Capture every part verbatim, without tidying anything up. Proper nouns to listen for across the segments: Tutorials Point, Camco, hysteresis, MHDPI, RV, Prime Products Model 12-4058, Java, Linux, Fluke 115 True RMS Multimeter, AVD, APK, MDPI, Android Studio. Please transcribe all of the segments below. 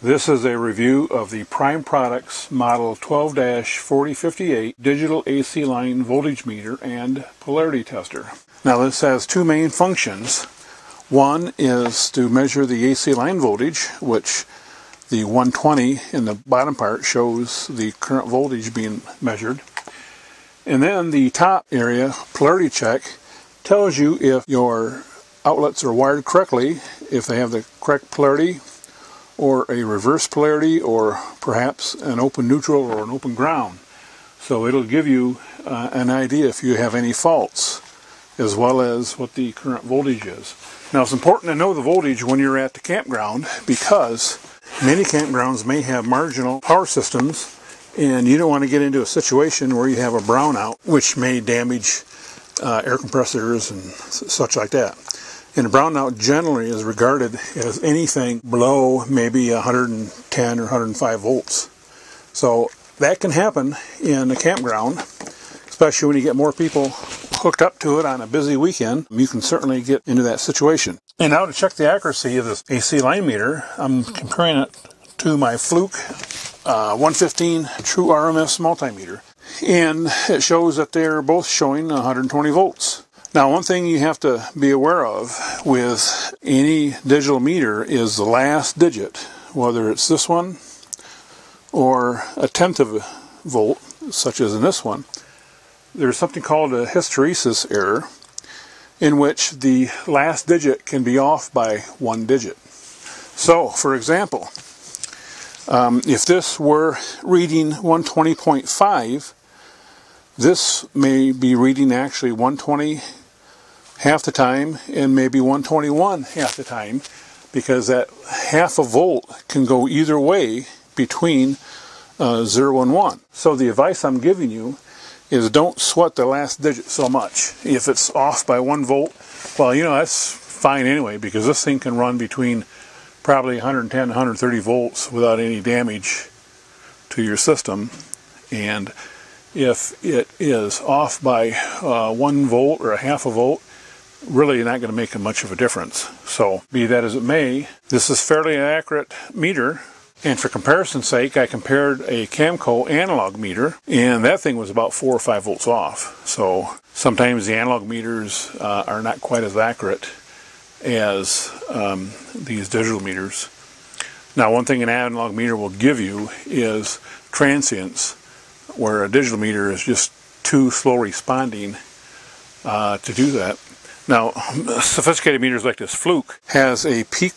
This is a review of the Prime Products Model twelve forty fifty-eight digital A C line voltage meter and polarity tester. Now this has two main functions. One is to measure the A C line voltage, which the one twenty in the bottom part shows the current voltage being measured. And then the top area, polarity check, tells you if your outlets are wired correctly, if they have the correct polarity, or a reverse polarity, or perhaps an open neutral or an open ground. So it'll give you uh, an idea if you have any faults, as well as what the current voltage is. Now it's important to know the voltage when you're at the campground, because many campgrounds may have marginal power systems, and you don't want to get into a situation where you have a brownout, which may damage uh, air compressors and such like that. And a brownout generally is regarded as anything below maybe one hundred ten or one hundred five volts. So that can happen in a campground, especially when you get more people hooked up to it on a busy weekend. You can certainly get into that situation. And now to check the accuracy of this A C line meter, I'm comparing it to my Fluke uh, one fifteen True R M S Multimeter. And it shows that they're both showing one hundred twenty volts. Now, one thing you have to be aware of with any digital meter is the last digit, whether it's this one or a tenth of a volt, such as in this one. There's something called a hysteresis error, in which the last digit can be off by one digit. So, for example, um, if this were reading one twenty point five, this may be reading actually one twenty half the time and maybe one twenty-one half the time, because that half a volt can go either way between uh, zero and one. So the advice I'm giving you is don't sweat the last digit so much. If it's off by one volt, well, you know, that's fine anyway, because this thing can run between probably one hundred ten and one hundred thirty volts without any damage to your system. And if it is off by uh, one volt or a half a volt, really not going to make much of a difference. So, be that as it may, this is fairly an accurate meter. And for comparison's sake, I compared a Camco analog meter, and that thing was about four or five volts off. So sometimes the analog meters uh, are not quite as accurate as um, these digital meters. Now, one thing an analog meter will give you is transients, where a digital meter is just too slow responding uh, to do that. Now, sophisticated meters like this Fluke has a peak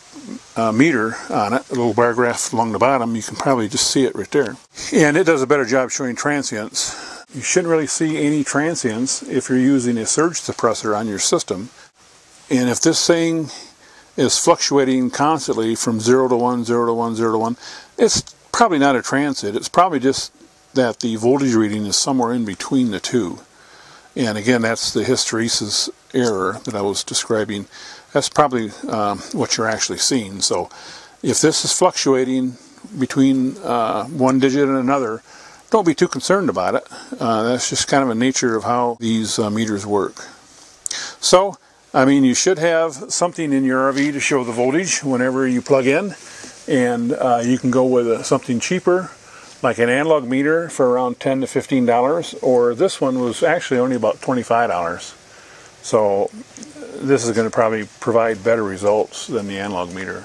uh, meter on it, a little bar graph along the bottom. You can probably just see it right there. And it does a better job showing transients. You shouldn't really see any transients if you're using a surge suppressor on your system. And if this thing is fluctuating constantly from zero to one, zero to one, zero to one, it's probably not a transient. It's probably just that the voltage reading is somewhere in between the two. And again, that's the hysteresis error that I was describing. That's probably um, what you're actually seeing. So if this is fluctuating between uh, one digit and another, don't be too concerned about it. Uh, that's just kind of a nature of how these uh, meters work. So, I mean, you should have something in your R V to show the voltage whenever you plug in. And uh, you can go with uh, something cheaper, like an analog meter for around ten to fifteen dollars, or this one was actually only about twenty-five dollars. So this is going to probably provide better results than the analog meter.